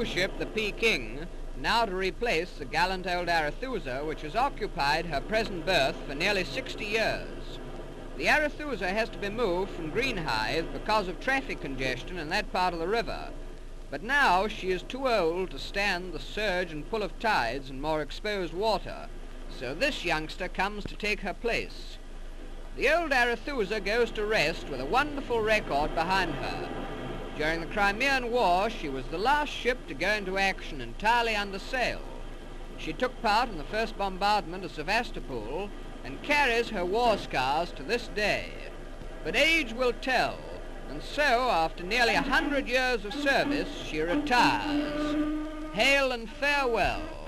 cruise ship, the Peking, now to replace the gallant old Arethusa, which has occupied her present berth for nearly 60 years. The Arethusa has to be moved from Greenhithe because of traffic congestion in that part of the river, but now she is too old to stand the surge and pull of tides and more exposed water, so this youngster comes to take her place. The old Arethusa goes to rest with a wonderful record behind her. During the Crimean War, she was the last ship to go into action entirely under sail. She took part in the first bombardment of Sevastopol and carries her war scars to this day. But age will tell, and so after nearly 100 years of service, she retires. Hail and farewell.